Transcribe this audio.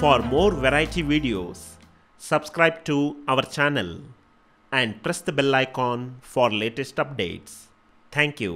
For more variety videos, subscribe to our channel and press the bell icon for latest updates. Thank you.